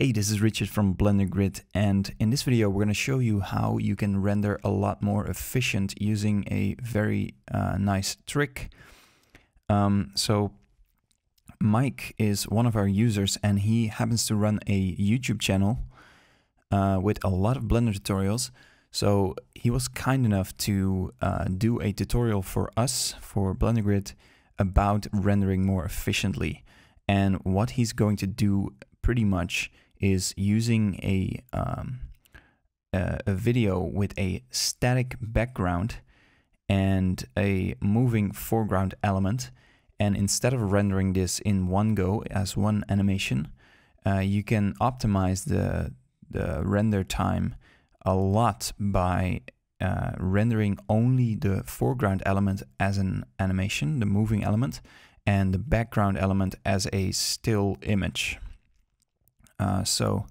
Hey, this is Richard from Blender Grid, and in this video we're going to show you how you can render a lot more efficient using a very nice trick. So Mike is one of our users, and he happens to run a YouTube channel with a lot of Blender tutorials. So he was kind enough to do a tutorial for us, for Blender Grid, about rendering more efficiently. And what he's going to do pretty much is using a video with a static background and a moving foreground element, and instead of rendering this in one go as one animation, you can optimize the render time a lot by rendering only the foreground element as an animation, the moving element, and the background element as a still image. So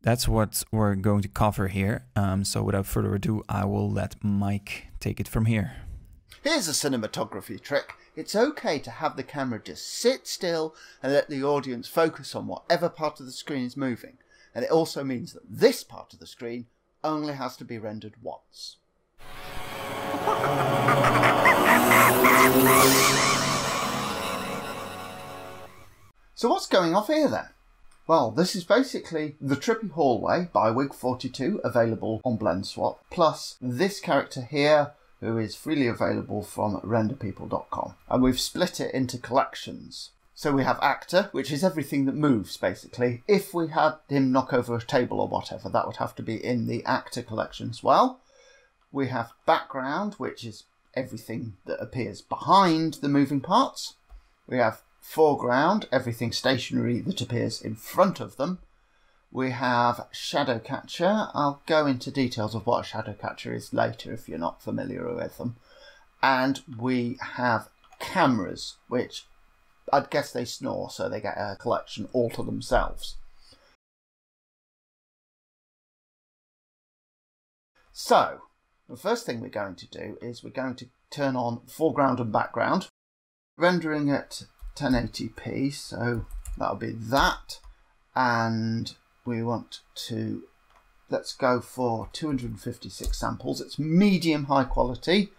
that's what we're going to cover here. So without further ado, I will let Mike take it from here. Here's a cinematography trick. It's okay to have the camera just sit still and let the audience focus on whatever part of the screen is moving. And it also means that this part of the screen only has to be rendered once. So what's going off here then? Well, this is basically The Trippy Hallway by Wig42, available on BlendSwap, plus this character here, who is freely available from renderpeople.com. And we've split it into collections. So we have Actor, which is everything that moves, basically. If we had him knock over a table or whatever, that would have to be in the Actor collection as well. We have Background, which is everything that appears behind the moving parts. We have Foreground, everything stationary that appears in front of them. We have Shadow Catcher. I'll go into details of what a Shadow Catcher is later if you're not familiar with them. And we have Cameras, which I'd guess they snore, so they get a collection all to themselves. So, the first thing we're going to do is we're going to turn on foreground and background, rendering it 1080p, so that'll be that, and we want to, let's go for 256 samples. It's medium high quality.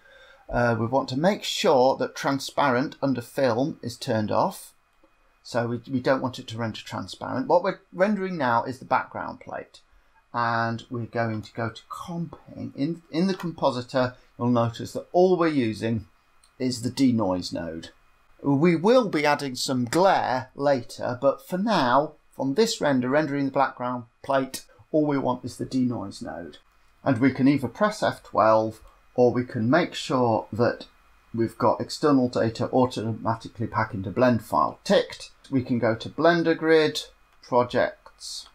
We want to make sure that transparent under film is turned off, so we don't want it to render transparent. What we're rendering now is the background plate, and we're going to go to comping. In the compositor, you'll notice that all we're using is the denoise node. We will be adding some glare later, but for now, from this render, rendering the background plate, all we want is the denoise node. And we can either press F12, or we can make sure that we've got external data automatically packed into blend file ticked. We can go to Blender Grid, Projects.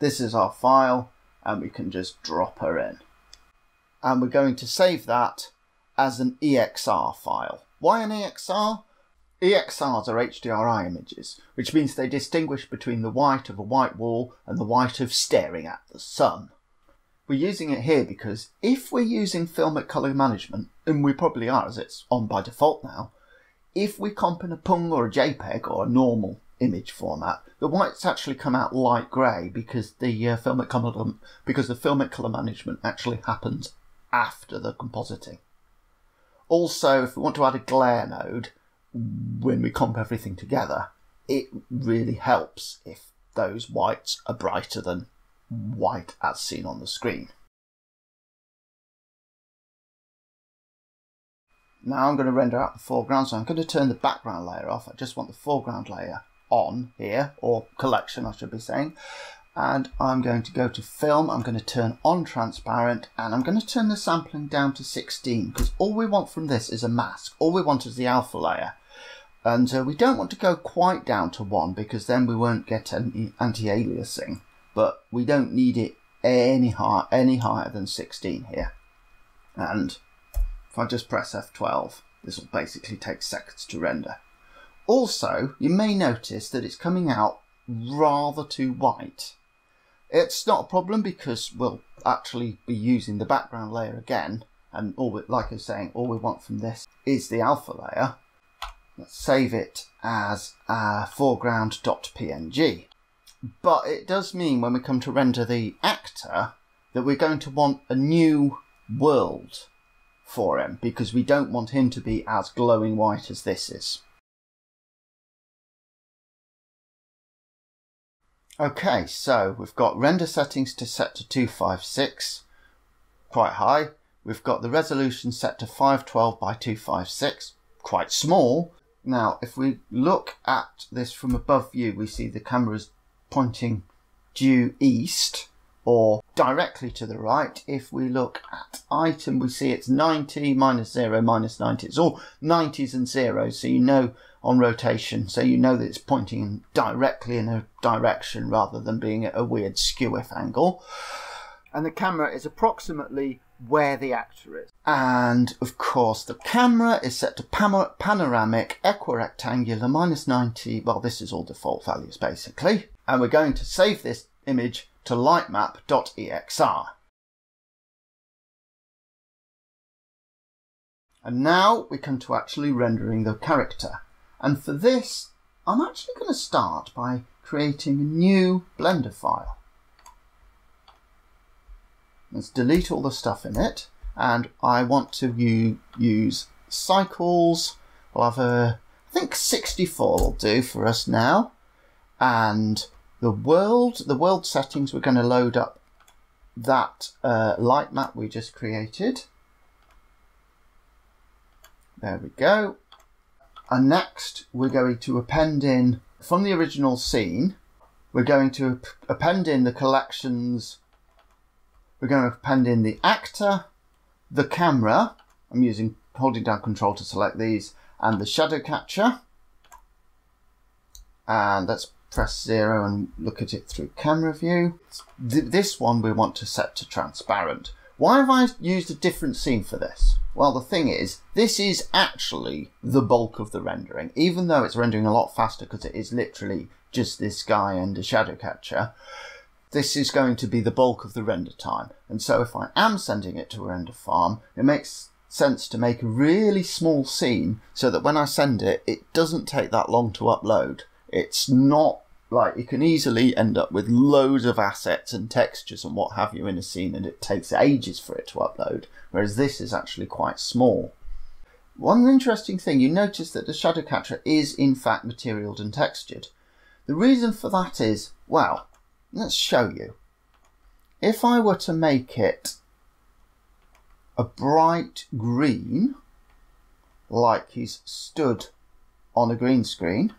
This is our file, and we can just drop her in. And we're going to save that as an EXR file. Why an EXR? EXRs are HDRI images, which means they distinguish between the white of a white wall and the white of staring at the sun. We're using it here because if we're using film at colour management, and we probably are as it's on by default now, if we comp in a PNG or a JPEG or a normal image format, the whites actually come out light grey because the film at colour management actually happens after the compositing. Also, if we want to add a glare node when we comp everything together, it really helps if those whites are brighter than white as seen on the screen. Now I'm going to render out the foreground, so I'm going to turn the background layer off. I just want the foreground layer on here, or collection I should be saying. And I'm going to go to film, I'm going to turn on transparent, and I'm going to turn the sampling down to 16, because all we want from this is a mask. All we want is the alpha layer. And we don't want to go quite down to 1, because then we won't get any anti-aliasing. But we don't need it any higher than 16 here. And if I just press F12, this will basically take seconds to render. Also, you may notice that it's coming out rather too white. It's not a problem because we'll actually be using the background layer again, and like I was saying, all we want from this is the alpha layer. Let's save it as foreground.png. but it does mean when we come to render the actor that we're going to want a new world for him, because we don't want him to be as glowing white as this is. Okay, so we've got render settings to set to 256, quite high. We've got the resolution set to 512 by 256, quite small. Now, if we look at this from above view, we see the camera's pointing due east or directly to the right. If we look at item, we see it's 90, minus 0, minus 90. It's all 90s and zeros, so you know on rotation, so you know that it's pointing directly in a direction rather than being at a weird skew-if angle. And the camera is approximately where the actor is. And of course the camera is set to panoramic, equirectangular, minus 90. Well, this is all default values basically. And we're going to save this image to lightmap.exr. And now we come to actually rendering the character. And for this, I'm actually going to start by creating a new Blender file. Let's delete all the stuff in it, and I want to use cycles. We'll have a, I think 64 will do for us now. And the world settings, we're going to load up that light map we just created. There we go. And next we're going to append in, from the original scene, we're going to append in the collections. We're going to append in the actor, the camera, I'm using holding down control to select these, and the shadow catcher. And let's press 0 and look at it through camera view. This one we want to set to transparent. Why have I used a different scene for this? Well, the thing is, this is actually the bulk of the rendering, even though it's rendering a lot faster because it is literally just this guy and a shadow catcher. This is going to be the bulk of the render time. And so if I am sending it to a render farm, it makes sense to make a really small scene so that when I send it, it doesn't take that long to upload. It's not like you can easily end up with loads of assets and textures and what have you in a scene, and it takes ages for it to upload, whereas this is actually quite small. One interesting thing, you notice that the shadow catcher is in fact materialed and textured. The reason for that is, well, let's show you. If I were to make it a bright green, like he's stood on a green screen,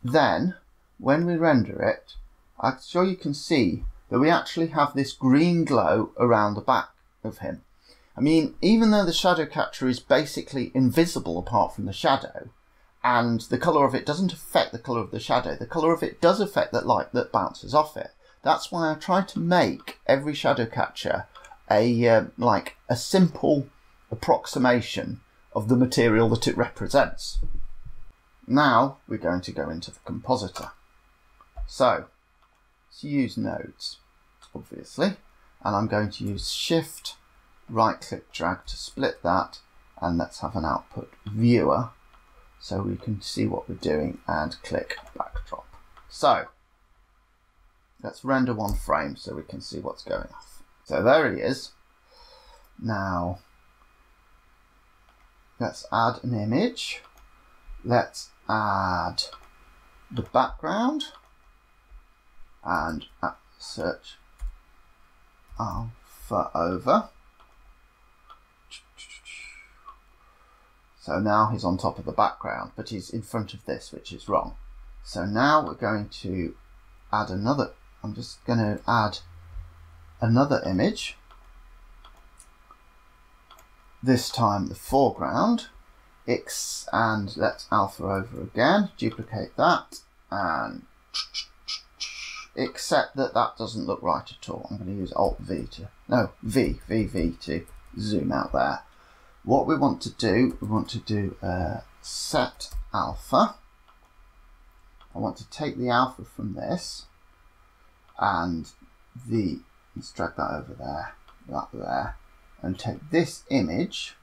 then when we render it, I'm sure you can see that we actually have this green glow around the back of him. I mean, even though the shadow catcher is basically invisible apart from the shadow, and the colour of it doesn't affect the colour of the shadow, the colour of it does affect that light that bounces off it. That's why I try to make every shadow catcher a like a simple approximation of the material that it represents. Now we're going to go into the compositor. So let's use nodes, obviously, and I'm going to use Shift, right click, drag to split that, and let's have an output viewer, so we can see what we're doing, and click backdrop. So let's render one frame so we can see what's going off. So there he is. Now let's add an image. Let's add the background and search alpha over. So now he's on top of the background, but he's in front of this, which is wrong. So now we're going to add another, I'm just going to add another image. This time the foreground. And let's alpha over again, duplicate that, and except that doesn't look right at all. I'm going to use V to zoom out there. What we want to do set alpha. I want to take the alpha from this, and let's drag that over there, that there, and take this image,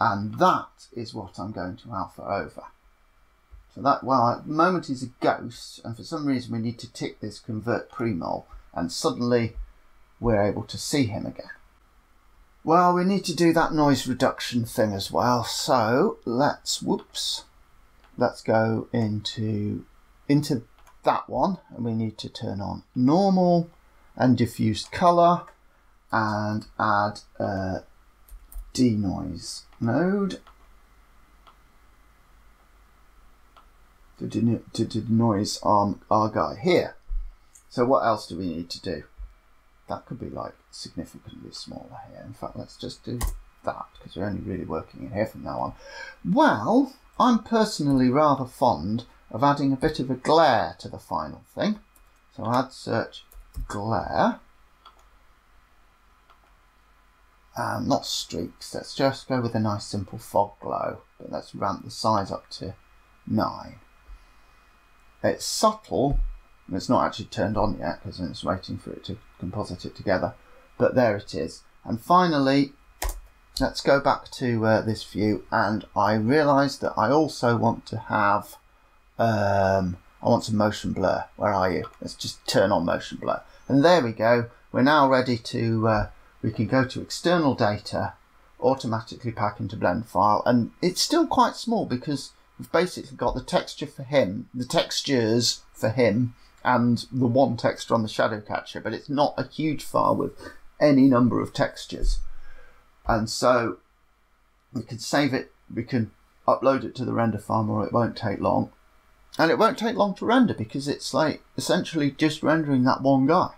and that is what I'm going to alpha over. So that, well, at the moment is a ghost, and for some reason we need to tick this convert pre-mold, and suddenly we're able to see him again. Well, we need to do that noise reduction thing as well. So let's, whoops, let's go into that one, and we need to turn on normal and diffused color and add a denoise node. To denoise our guy here. So what else do we need to do? That could be like significantly smaller here. In fact, let's just do that because we're only really working in here from now on. Well, I'm personally rather fond of adding a bit of a glare to the final thing. So I'll add search glare. Not streaks, let's just go with a nice simple fog glow. But let's ramp the size up to 9. It's subtle, and it's not actually turned on yet because it's waiting for it to composite it together, but there it is. And finally, let's go back to this view, and I realised that I also want to have, I want some motion blur. Where are you? Let's just turn on motion blur. And there we go. We're now ready to, we can go to external data, automatically pack into blend file, and it's still quite small because we've basically got the texture for him, the textures for him, and the one texture on the shadow catcher, but it's not a huge file with any number of textures. And so we can save it, we can upload it to the render farm, or it won't take long. And it won't take long to render because it's like essentially just rendering that one guy.